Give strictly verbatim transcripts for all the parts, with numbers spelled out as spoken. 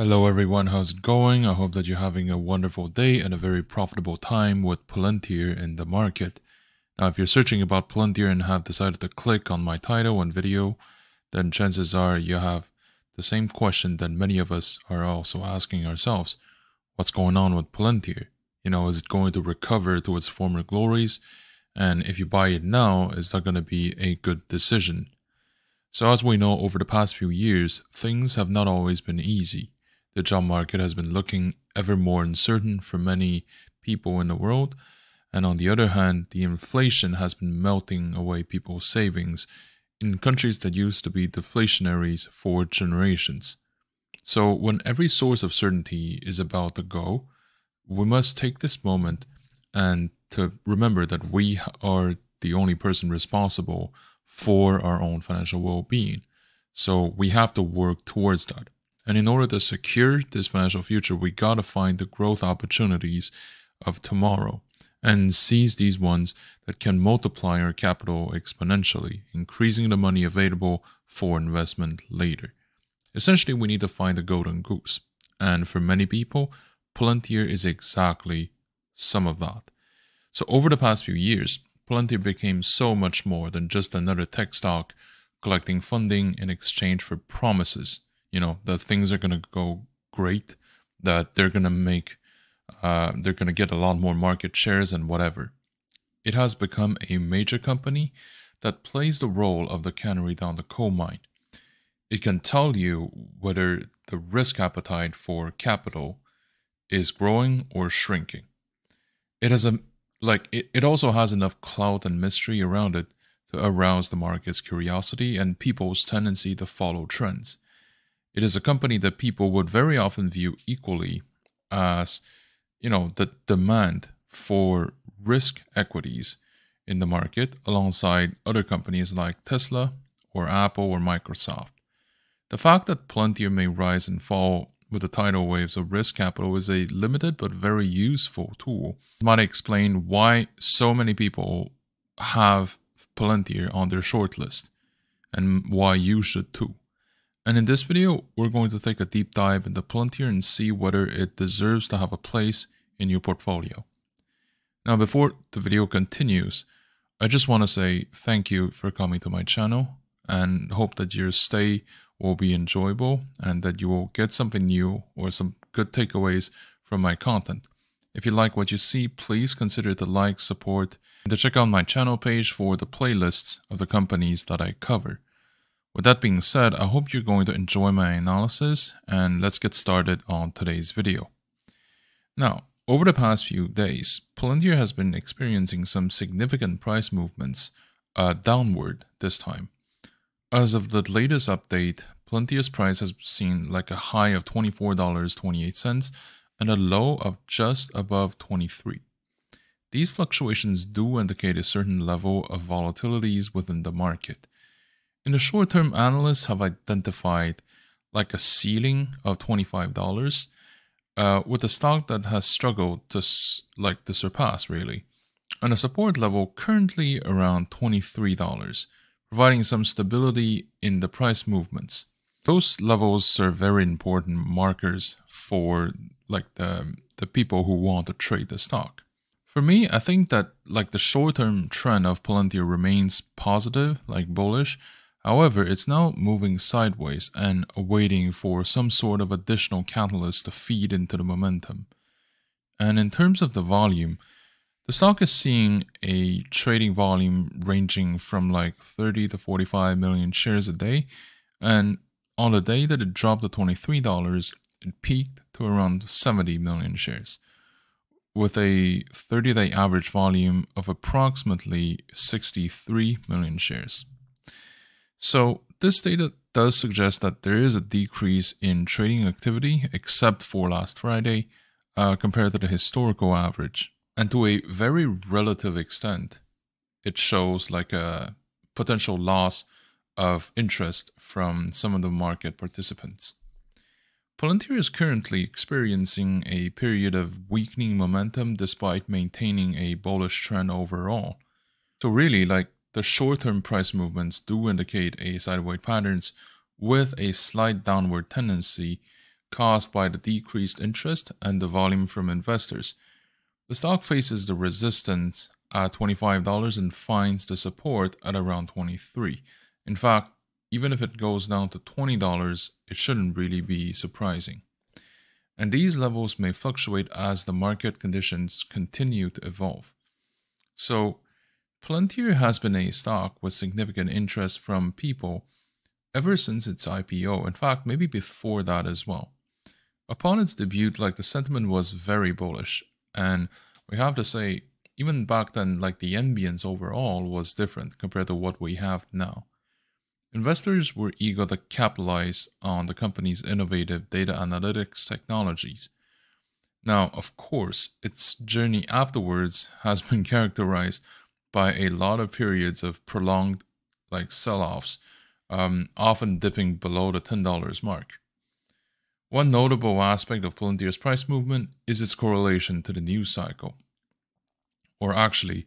Hello everyone, how's it going? I hope that you're having a wonderful day and a very profitable time with Palantir in the market. Now, if you're searching about Palantir and have decided to click on my title and video, then chances are you have the same question that many of us are also asking ourselves. What's going on with Palantir? You know, is it going to recover to its former glories? And if you buy it now, is that going to be a good decision? So as we know, over the past few years, things have not always been easy. The job market has been looking ever more uncertain for many people in the world, and on the other hand, the inflation has been melting away people's savings in countries that used to be deflationaries for generations. So when every source of certainty is about to go, we must take this moment and to remember that we are the only person responsible for our own financial well-being. So we have to work towards that. And in order to secure this financial future, we gotta find the growth opportunities of tomorrow and seize these ones that can multiply our capital exponentially, increasing the money available for investment later. Essentially, we need to find the golden goose. And for many people, Palantir is exactly some of that. So over the past few years, Palantir became so much more than just another tech stock collecting funding in exchange for promises. You know, that things are going to go great, that they're going to make, uh, they're going to get a lot more market shares and whatever. It has become a major company that plays the role of the canary down the coal mine. It can tell you whether the risk appetite for capital is growing or shrinking. It has a, like, it, it also has enough clout and mystery around it to arouse the market's curiosity and people's tendency to follow trends. It is a company that people would very often view equally as, you know, the demand for risk equities in the market alongside other companies like Tesla or Apple or Microsoft. The fact that Palantir may rise and fall with the tidal waves of risk capital is a limited but very useful tool. It might explain why so many people have Palantir on their shortlist and why you should too. And in this video, we're going to take a deep dive into Palantir and see whether it deserves to have a place in your portfolio. Now, before the video continues, I just want to say thank you for coming to my channel and hope that your stay will be enjoyable and that you will get something new or some good takeaways from my content. If you like what you see, please consider to like, support, and to check out my channel page for the playlists of the companies that I cover. With that being said, I hope you're going to enjoy my analysis, and let's get started on today's video. Now, over the past few days, Palantir has been experiencing some significant price movements uh, downward this time. As of the latest update, Palantir's price has seen like a high of twenty-four dollars and twenty-eight cents and a low of just above twenty-three dollars. These fluctuations do indicate a certain level of volatilities within the market. In the short term, analysts have identified like a ceiling of twenty-five dollars, uh, with a stock that has struggled to like to surpass really, and a support level currently around twenty-three dollars, providing some stability in the price movements. Those levels are very important markers for like the the people who want to trade the stock. For me, I think that like the short term trend of Palantir remains positive, like bullish. However, it's now moving sideways and waiting for some sort of additional catalyst to feed into the momentum. And in terms of the volume, the stock is seeing a trading volume ranging from like thirty to forty-five million shares a day. And on the day that it dropped to twenty-three dollars, it peaked to around seventy million shares, with a thirty-day average volume of approximately sixty-three million shares. So this data does suggest that there is a decrease in trading activity, except for last Friday, uh, compared to the historical average. And to a very relative extent, it shows like a potential loss of interest from some of the market participants. Palantir is currently experiencing a period of weakening momentum despite maintaining a bullish trend overall. So really, like, the short-term price movements do indicate a sideways patterns with a slight downward tendency caused by the decreased interest and the volume from investors. The stock faces the resistance at twenty-five dollars and finds the support at around twenty-three dollars. In fact, even if it goes down to twenty dollars, it shouldn't really be surprising. And these levels may fluctuate as the market conditions continue to evolve. So, Palantir has been a stock with significant interest from people ever since its I P O, in fact, maybe before that as well. Upon its debut, like, the sentiment was very bullish, and we have to say, even back then, like, the ambience overall was different compared to what we have now. Investors were eager to capitalize on the company's innovative data analytics technologies. Now, of course, its journey afterwards has been characterized by a lot of periods of prolonged, like, sell-offs, um, often dipping below the ten dollar mark. One notable aspect of Palantir's price movement is its correlation to the news cycle, or actually,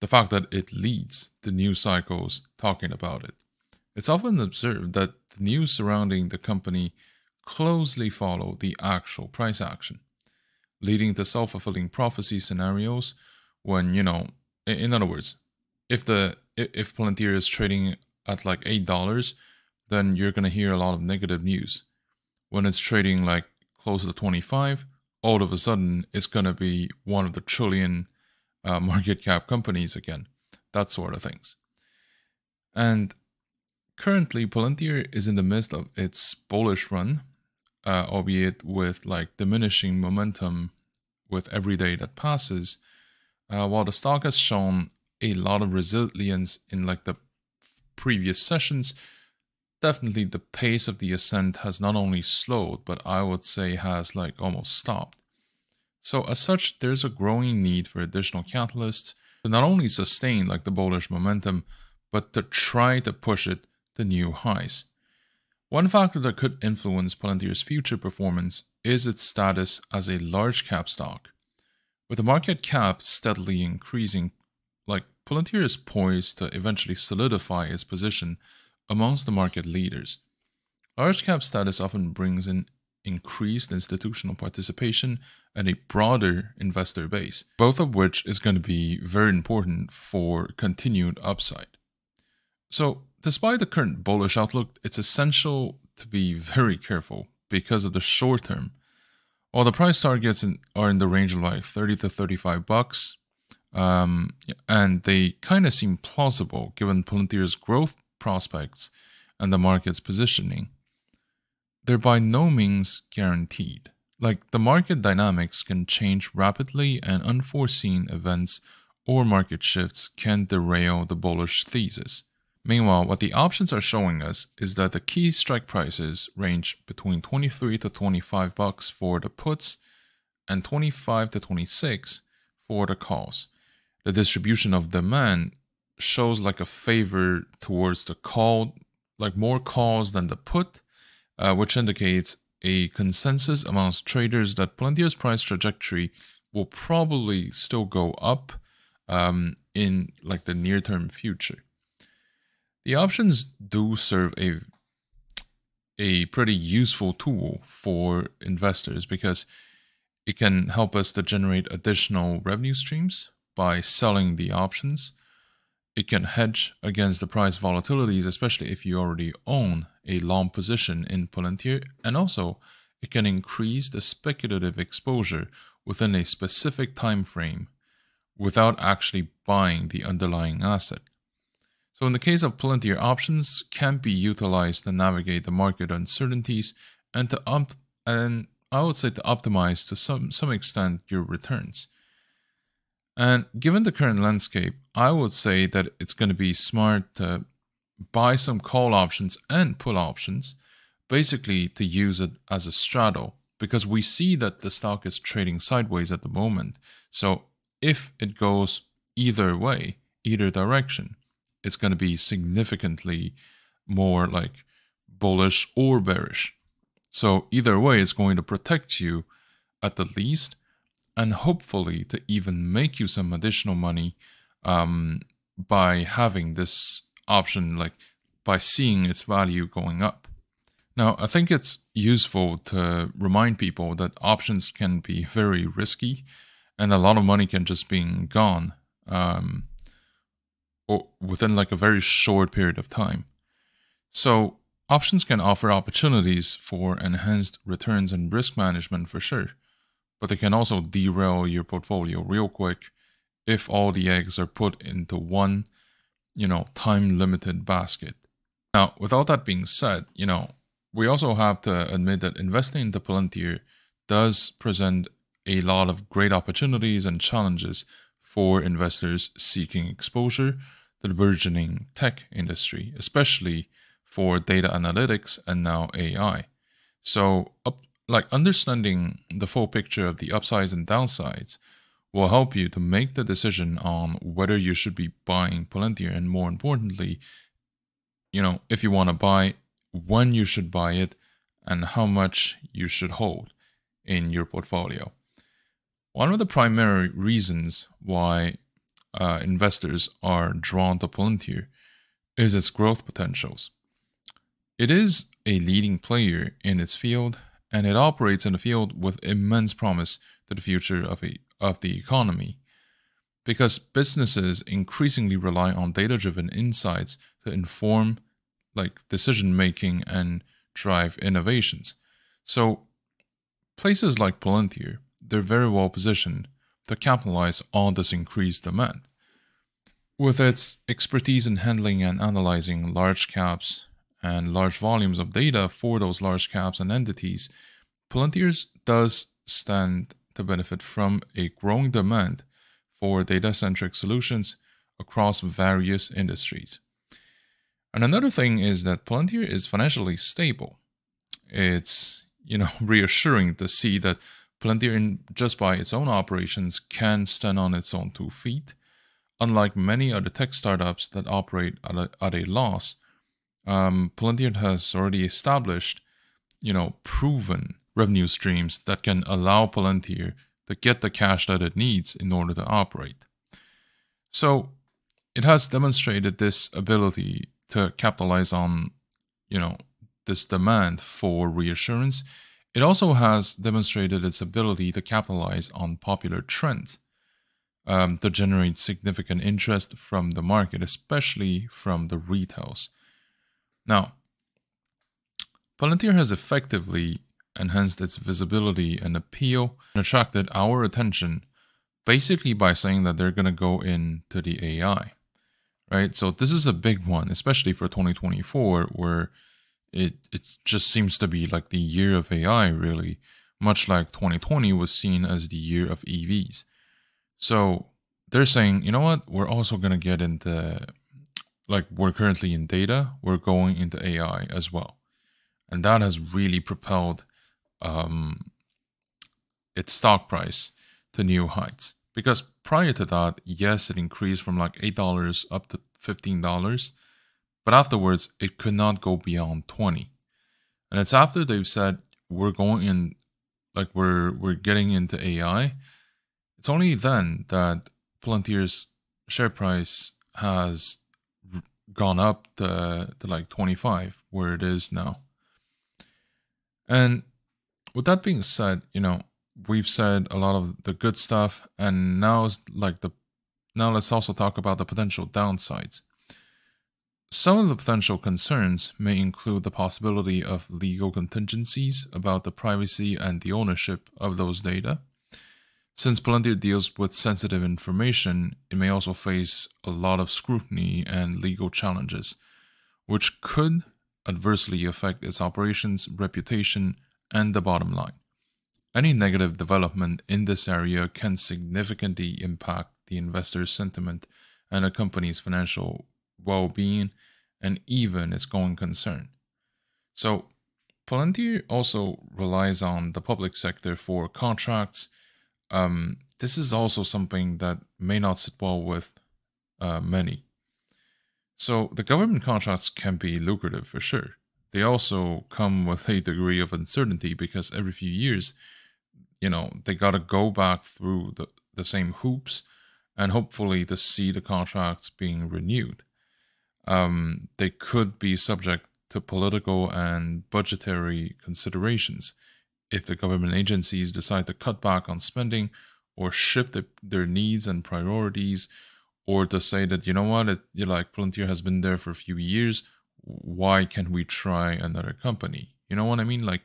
the fact that it leads the news cycles talking about it. It's often observed that the news surrounding the company closely follow the actual price action, leading to self-fulfilling prophecy scenarios when, you know, in other words, if the if Palantir is trading at like eight dollars, then you're going to hear a lot of negative news. When it's trading like close to twenty-five, all of a sudden it's going to be one of the trillion uh, market cap companies again, that sort of things. And currently, Palantir is in the midst of its bullish run, uh, albeit with like diminishing momentum with every day that passes, Uh, while the stock has shown a lot of resilience in like the previous sessions, definitely the pace of the ascent has not only slowed, but I would say has like almost stopped. So as such, there's a growing need for additional catalysts to not only sustain like the bullish momentum, but to try to push it to new highs. One factor that could influence Palantir's future performance is its status as a large cap stock. With the market cap steadily increasing, like, Palantir is poised to eventually solidify its position amongst the market leaders. Large cap status often brings in increased institutional participation and a broader investor base, both of which is going to be very important for continued upside. So, despite the current bullish outlook, it's essential to be very careful because of the short term. While the price targets in, are in the range of like thirty to thirty-five bucks, um, and they kind of seem plausible given Palantir's growth prospects and the market's positioning, they're by no means guaranteed. Like, the market dynamics can change rapidly, and unforeseen events or market shifts can derail the bullish thesis. Meanwhile, what the options are showing us is that the key strike prices range between twenty-three to twenty-five bucks for the puts and twenty-five to twenty-six for the calls. The distribution of demand shows like a favor towards the call, like more calls than the put, uh, which indicates a consensus amongst traders that Palantir's price trajectory will probably still go up um, in like the near-term future. The options do serve a, a pretty useful tool for investors because it can help us to generate additional revenue streams by selling the options. It can hedge against the price volatilities, especially if you already own a long position in Palantir, and also it can increase the speculative exposure within a specific time frame without actually buying the underlying asset. So in the case of Palantir, options can be utilized to navigate the market uncertainties and to up, and I would say to optimize to some, some extent your returns. And given the current landscape, I would say that it's going to be smart to buy some call options and put options, basically to use it as a straddle, because we see that the stock is trading sideways at the moment. So if it goes either way, either direction, it's going to be significantly more like bullish or bearish. So either way, it's going to protect you at the least, and hopefully to even make you some additional money um, by having this option, like by seeing its value going up. Now, I think it's useful to remind people that options can be very risky and a lot of money can just be gone um, or within like a very short period of time. So options can offer opportunities for enhanced returns and risk management for sure, but they can also derail your portfolio real quick if all the eggs are put into one, you know, time-limited basket. Now, with all that being said, you know, we also have to admit that investing into Palantir does present a lot of great opportunities and challenges for investors seeking exposure to the burgeoning tech industry, especially for data analytics and now A I. So up, like understanding the full picture of the upsides and downsides will help you to make the decision on whether you should be buying Palantir, and more importantly, you know, if you want to buy, when you should buy it, and how much you should hold in your portfolio. One of the primary reasons why uh, investors are drawn to Palantir is its growth potentials. It is a leading player in its field, and it operates in a field with immense promise to the future of, a, of the economy, because businesses increasingly rely on data-driven insights to inform like decision-making and drive innovations. So places like Palantir, they're very well positioned to capitalize on this increased demand. With its expertise in handling and analyzing large caps and large volumes of data for those large caps and entities, Palantir does stand to benefit from a growing demand for data-centric solutions across various industries. And another thing is that Palantir is financially stable. It's, you know, reassuring to see that Palantir, in, just by its own operations, can stand on its own two feet, unlike many other tech startups that operate at a, at a loss. Um, Palantir has already established, you know, proven revenue streams that can allow Palantir to get the cash that it needs in order to operate. So it has demonstrated this ability to capitalize on, you know, this demand for reassurance. It also has demonstrated its ability to capitalize on popular trends um, to generate significant interest from the market, especially from the retails. Now, Palantir has effectively enhanced its visibility and appeal and attracted our attention basically by saying that they're going to go into the A I. Right, so this is a big one, especially for twenty twenty-four, where it it just seems to be like the year of A I, really, much like twenty twenty was seen as the year of E Vs. So they're saying, you know what, we're also going to get into, like we're currently in data, we're going into A I as well. And that has really propelled um, its stock price to new heights. Because prior to that, yes, it increased from like eight dollars up to fifteen dollars. But afterwards, it could not go beyond twenty dollars. And it's after they've said, we're going in, like we're, we're getting into A I. It's only then that Palantir's share price has gone up to, to like twenty-five, where it is now. And with that being said, you know, we've said a lot of the good stuff, and now like the now let's also talk about the potential downsides. Some of the potential concerns may include the possibility of legal contingencies about the privacy and the ownership of those data. Since Palantir deals with sensitive information, it may also face a lot of scrutiny and legal challenges, which could adversely affect its operations, reputation, and the bottom line. Any negative development in this area can significantly impact the investor's sentiment and a company's financial well-being and even its going concern. So Palantir also relies on the public sector for contracts. Um, this is also something that may not sit well with uh, many. So the government contracts can be lucrative for sure. They also come with a degree of uncertainty because every few years, you know, they got to go back through the, the same hoops and hopefully to see the contracts being renewed. Um, they could be subject to political and budgetary considerations. If the government agencies decide to cut back on spending or shift the, their needs and priorities, or to say that, you know what, it, you're like Palantir has been there for a few years, why can't we try another company? You know what I mean? Like,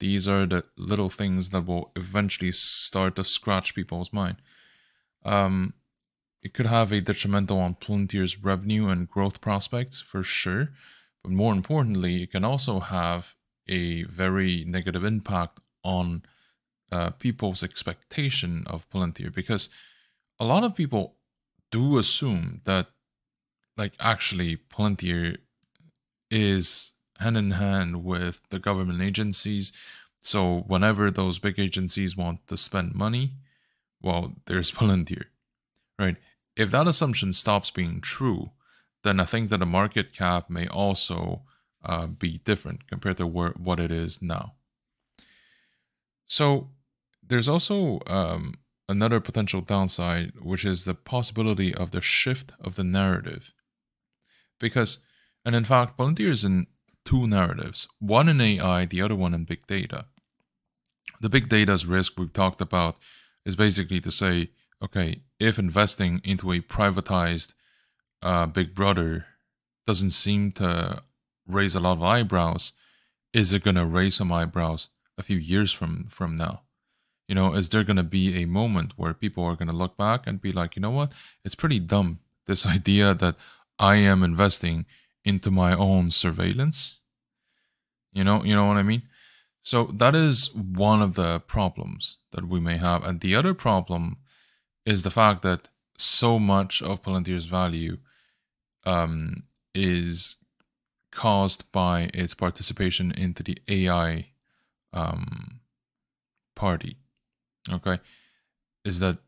these are the little things that will eventually start to scratch people's mind. Um, it could have a detrimental on Palantir's revenue and growth prospects for sure. But more importantly, it can also have a very negative impact on uh, people's expectation of Palantir, because a lot of people do assume that, like, actually Palantir is hand in hand with the government agencies. So whenever those big agencies want to spend money, well, there's Palantir, right? If that assumption stops being true, then I think that the market cap may also uh, be different compared to where, what it is now. So there's also um, another potential downside, which is the possibility of the shift of the narrative. Because, and in fact, Palantir is in two narratives, one in A I, the other one in big data. The big data's risk we've talked about is basically to say, okay, if investing into a privatized Uh, Big Brother doesn't seem to raise a lot of eyebrows, is it going to raise some eyebrows a few years from, from now? You know, is there going to be a moment where people are going to look back and be like, you know what, it's pretty dumb, this idea that I am investing into my own surveillance? You know, you know what I mean? So that is one of the problems that we may have. And the other problem is the fact that so much of Palantir's value Um, is caused by its participation into the A I um, party, okay? Is that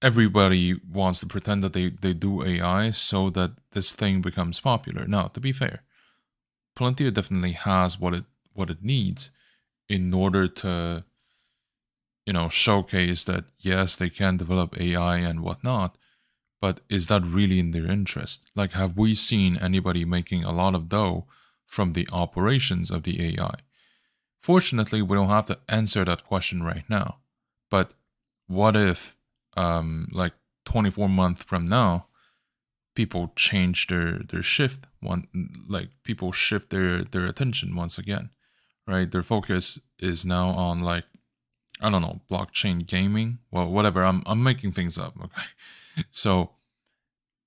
everybody wants to pretend that they, they do A I so that this thing becomes popular. Now, to be fair, Palantir definitely has what it, what it needs in order to, you know, showcase that, yes, they can develop A I and whatnot, but is that really in their interest? Like, have we seen anybody making a lot of dough from the operations of the A I? Fortunately, we don't have to answer that question right now. But what if, um, like, twenty-four months from now, people change their their shift? One, like, people shift their their attention once again, right? Their focus is now on, like, I don't know, blockchain gaming. Well, whatever. I'm I'm making things up. Okay. So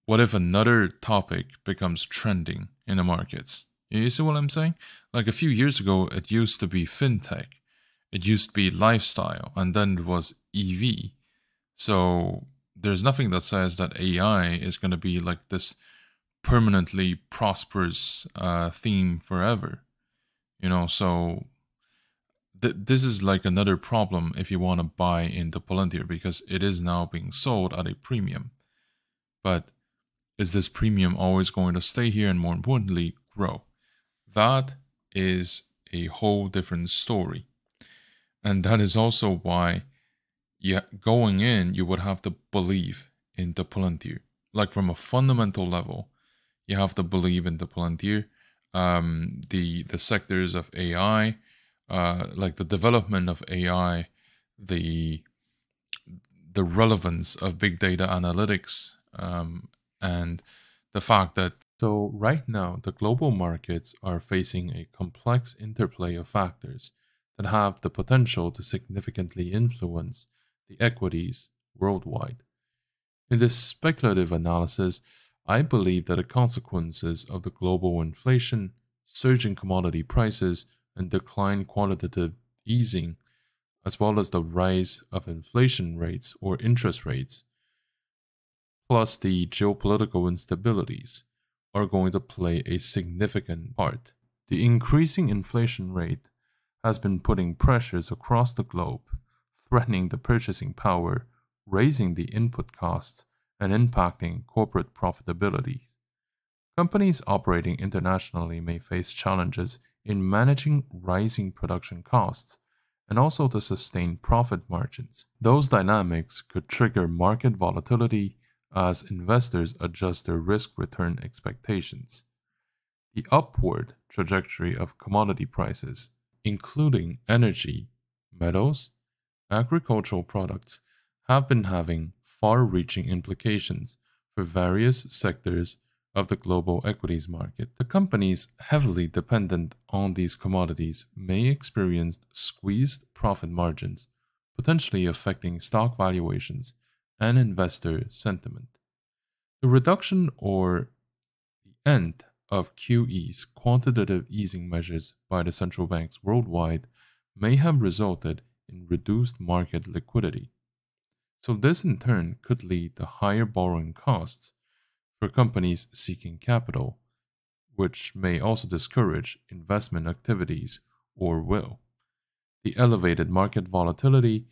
what if another topic becomes trending in the markets? You see what I'm saying? Like, a few years ago, it used to be fintech. It used to be lifestyle. And then it was E V. So there's nothing that says that A I is going to be like this permanently prosperous uh, theme forever. You know, so this is like another problem if you want to buy into Palantir, because it is now being sold at a premium. But is this premium always going to stay here and, more importantly, grow? That is a whole different story. And that is also why, yeah, going in, you would have to believe in the Palantir. Like, from a fundamental level, you have to believe in the Palantir. Um, the, the sectors of A I, Uh, like the development of A I, the the relevance of big data analytics, um, and the fact that, so right now the global markets are facing a complex interplay of factors that have the potential to significantly influence the equities worldwide. In this speculative analysis, I believe that the consequences of the global inflation, surging commodity prices, and decline quantitative easing, as well as the rise of inflation rates or interest rates, plus the geopolitical instabilities, are going to play a significant part. The increasing inflation rate has been putting pressures across the globe, threatening the purchasing power, raising the input costs, and impacting corporate profitability. Companies operating internationally may face challenges in managing rising production costs and also to sustain profit margins. Those dynamics could trigger market volatility as investors adjust their risk-return expectations. the upward trajectory of commodity prices, including energy, metals, agricultural products, have been having far-reaching implications for various sectors of the global equities market. The companies heavily dependent on these commodities may experience squeezed profit margins, potentially affecting stock valuations and investor sentiment. The reduction or the end of Q E's quantitative easing measures by the central banks worldwide may have resulted in reduced market liquidity. So this in turn could lead to higher borrowing costs for companies seeking capital, which may also discourage investment activities or will. The elevated market volatility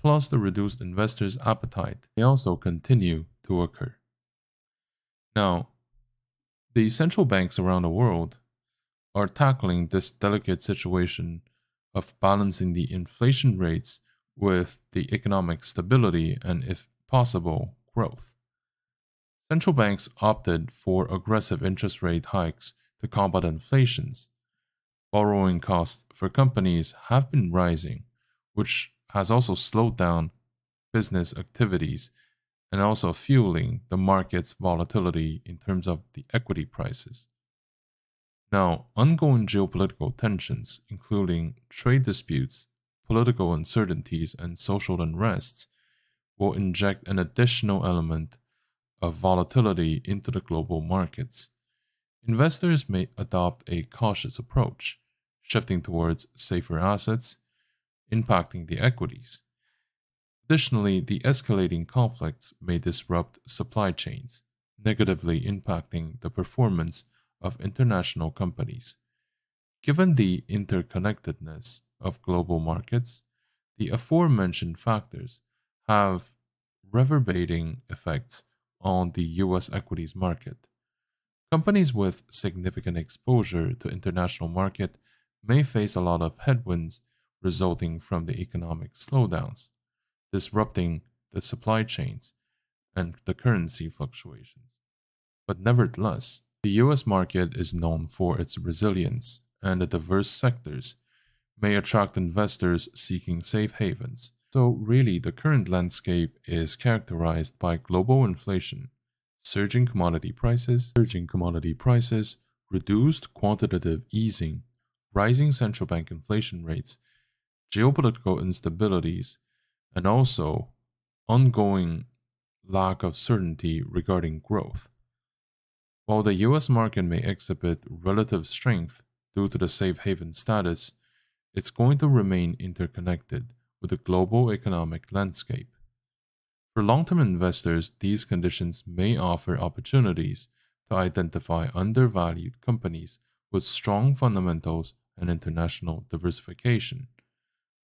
plus the reduced investors' appetite may also continue to occur. Now, the central banks around the world are tackling this delicate situation of balancing the inflation rates with the economic stability and, if possible, growth. Central banks opted for aggressive interest rate hikes to combat inflation. Borrowing costs for companies have been rising, which has also slowed down business activities and also fueling the market's volatility in terms of the equity prices. Now, ongoing geopolitical tensions, including trade disputes, political uncertainties, and social unrests, will inject an additional element of volatility into the global markets. Investors may adopt a cautious approach, shifting towards safer assets, impacting the equities. Additionally, the escalating conflicts may disrupt supply chains, negatively impacting the performance of international companies. Given the interconnectedness of global markets, the aforementioned factors have reverberating effects on the U S equities market. Companies with significant exposure to international market may face a lot of headwinds resulting from the economic slowdowns, disrupting the supply chains and the currency fluctuations. But nevertheless, the U S market is known for its resilience, and the diverse sectors may attract investors seeking safe havens. So really, the current landscape is characterized by global inflation, surging commodity prices, surging commodity prices, reduced quantitative easing, rising central bank inflation rates, geopolitical instabilities, and also ongoing lack of certainty regarding growth. While the U S market may exhibit relative strength due to the safe haven status, it's going to remain interconnected with the global economic landscape. For long-term investors, these conditions may offer opportunities to identify undervalued companies with strong fundamentals and international diversification.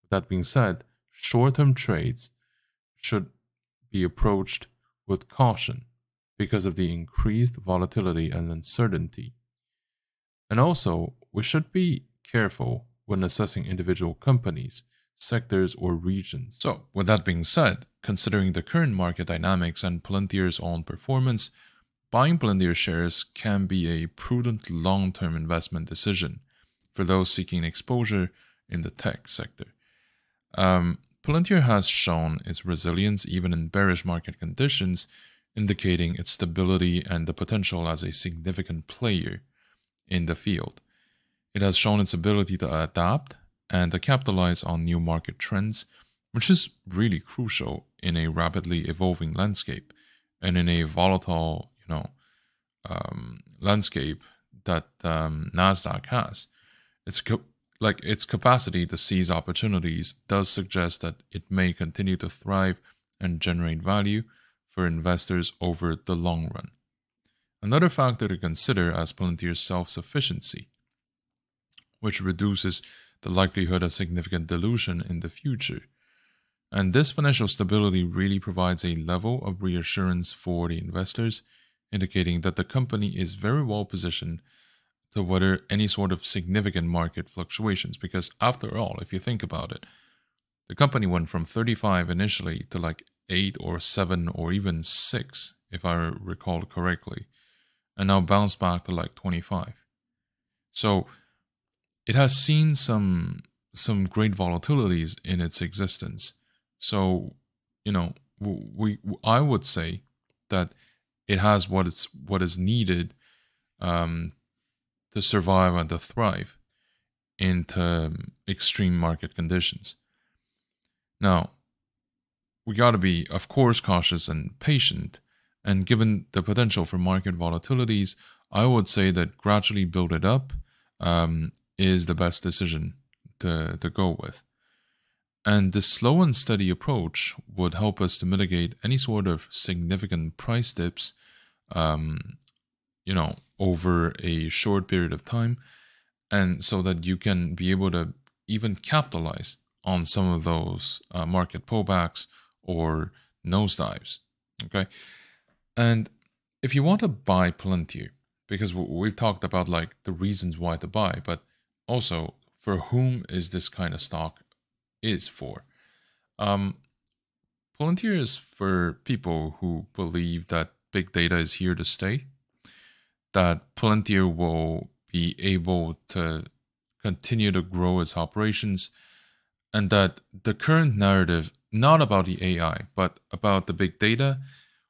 With that being said, short-term trades should be approached with caution because of the increased volatility and uncertainty. And also, we should be careful when assessing individual companies, sectors, or regions. So, with that being said, considering the current market dynamics and Palantir's own performance, buying Palantir shares can be a prudent long-term investment decision for those seeking exposure in the tech sector. Um, Palantir has shown its resilience even in bearish market conditions, indicating its stability and the potential as a significant player in the field. It has shown its ability to adapt and to capitalize on new market trends, which is really crucial in a rapidly evolving landscape and in a volatile, you know, um, landscape that um, Nasdaq has. It's like its capacity to seize opportunities does suggest that it may continue to thrive and generate value for investors over the long run. Another factor to consider is Palantir's self-sufficiency, which reduces the likelihood of significant dilution in the future. And this financial stability really provides a level of reassurance for the investors, indicating that the company is very well positioned to weather any sort of significant market fluctuations. Because after all, if you think about it, the company went from thirty-five initially to like eight or seven or even six, if I recall correctly, and now bounced back to like twenty-five. So it has seen some some great volatilities in its existence. So, you know, we I would say that it has what it's what is needed um, to survive and to thrive into extreme market conditions. Now, we got to be, of course, cautious and patient. And given the potential for market volatilities, I would say that gradually build it up um, is the best decision to, to go with. And this slow and steady approach would help us to mitigate any sort of significant price dips, um, you know, over a short period of time. And so that you can be able to even capitalize on some of those uh, market pullbacks or nosedives, okay? And if you want to buy Palantir, because we've talked about like the reasons why to buy, but also for whom is this kind of stock is for. Um, Palantir is for people who believe that big data is here to stay, that Palantir will be able to continue to grow its operations, and that the current narrative, not about the A I, but about the big data,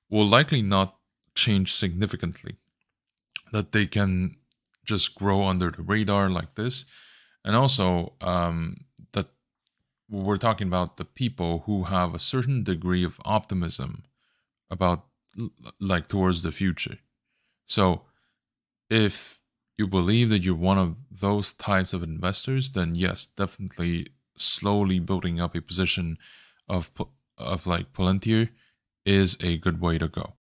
will likely not change significantly. That they can just grow under the radar like this. And also um, that we're talking about the people who have a certain degree of optimism about like towards the future. So if you believe that you're one of those types of investors, then yes, definitely slowly building up a position of, of like Palantir is a good way to go.